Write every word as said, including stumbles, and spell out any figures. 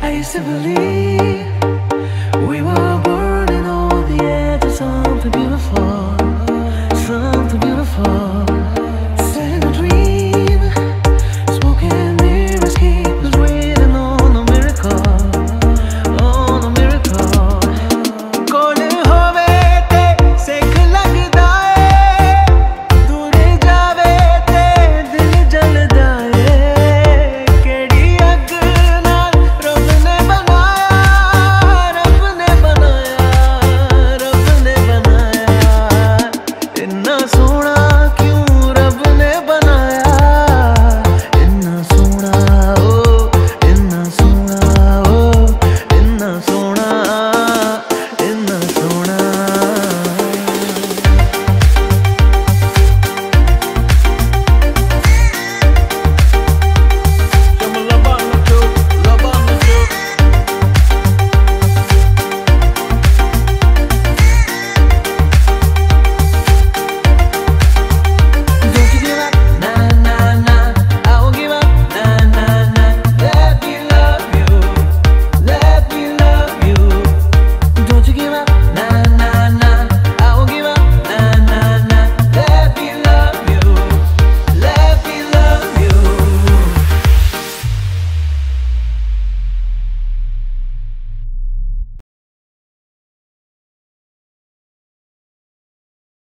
I used to believe